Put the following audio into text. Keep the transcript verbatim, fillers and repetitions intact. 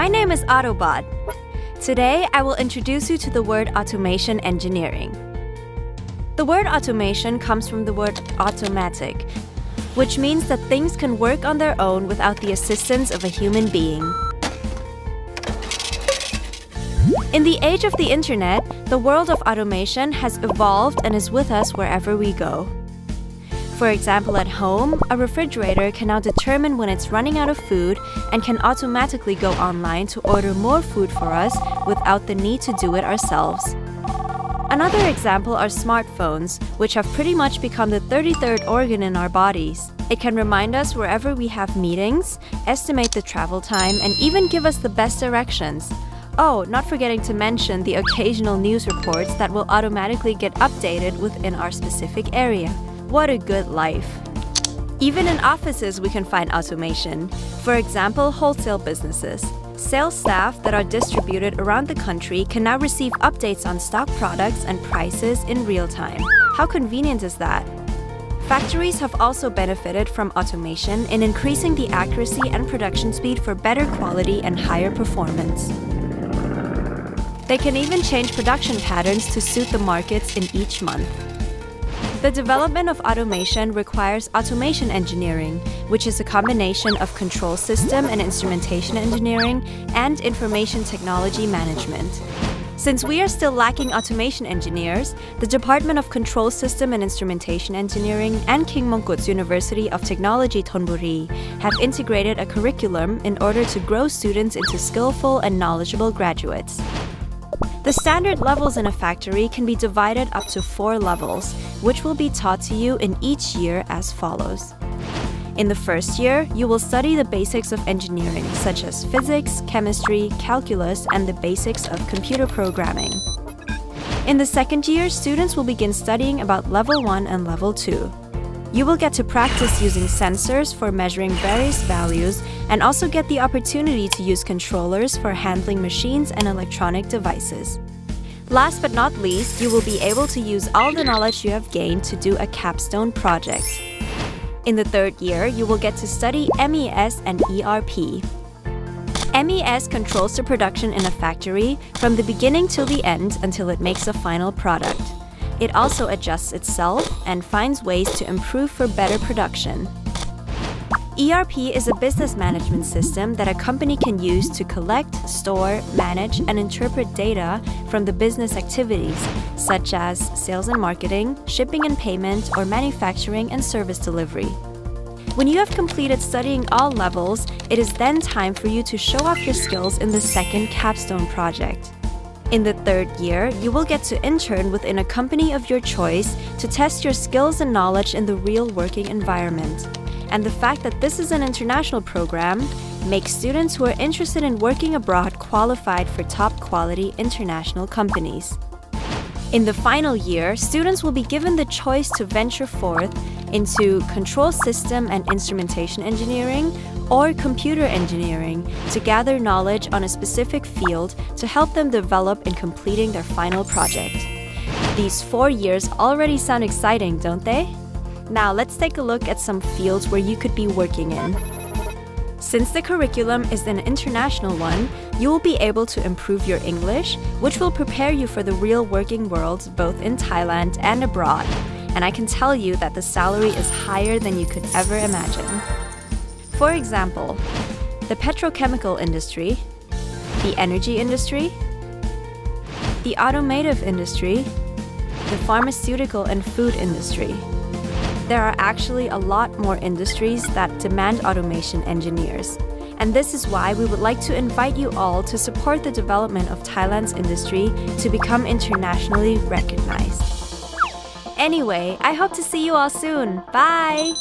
My name is Autobot. Today, I will introduce you to the word automation engineering. The word automation comes from the word automatic, which means that things can work on their own without the assistance of a human being. In the age of the internet, the world of automation has evolved and is with us wherever we go. For example, at home, a refrigerator can now determine when it's running out of food and can automatically go online to order more food for us without the need to do it ourselves. Another example are smartphones, which have pretty much become the thirty-third organ in our bodies. It can remind us wherever we have meetings, estimate the travel time, and even give us the best directions. Oh, not forgetting to mention the occasional news reports that will automatically get updated within our specific area. What a good life! Even in offices, we can find automation. For example, wholesale businesses. Sales staff that are distributed around the country can now receive updates on stock products and prices in real time. How convenient is that? Factories have also benefited from automation in increasing the accuracy and production speed for better quality and higher performance. They can even change production patterns to suit the markets in each month. The development of automation requires automation engineering, which is a combination of control system and instrumentation engineering and information technology management. Since we are still lacking automation engineers, the Department of Control System and Instrumentation Engineering and King Mongkut's University of Technology Thonburi have integrated a curriculum in order to grow students into skillful and knowledgeable graduates. The standard levels in a factory can be divided up to four levels, which will be taught to you in each year as follows. In the first year, you will study the basics of engineering, such as physics, chemistry, calculus, and the basics of computer programming. In the second year, students will begin studying about level one and level two. You will get to practice using sensors for measuring various values and also get the opportunity to use controllers for handling machines and electronic devices. Last but not least, you will be able to use all the knowledge you have gained to do a capstone project. In the third year, you will get to study M E S and E R P. M E S controls the production in a factory from the beginning till the end until it makes a final product. It also adjusts itself and finds ways to improve for better production. E R P is a business management system that a company can use to collect, store, manage, and interpret data from the business activities, such as sales and marketing, shipping and payment, or manufacturing and service delivery. When you have completed studying all levels, it is then time for you to show off your skills in the second capstone project. In the third year, you will get to intern within a company of your choice to test your skills and knowledge in the real working environment. And the fact that this is an international program makes students who are interested in working abroad qualified for top-quality international companies. In the final year, students will be given the choice to venture forth into control system and instrumentation engineering or computer engineering to gather knowledge on a specific field to help them develop in completing their final project. These four years already sound exciting, don't they? Now let's take a look at some fields where you could be working in. Since the curriculum is an international one, you will be able to improve your English, which will prepare you for the real working world both in Thailand and abroad. And I can tell you that the salary is higher than you could ever imagine. For example, the petrochemical industry, the energy industry, the automotive industry, the pharmaceutical and food industry. There are actually a lot more industries that demand automation engineers. And this is why we would like to invite you all to support the development of Thailand's industry to become internationally recognized. Anyway, I hope to see you all soon. Bye!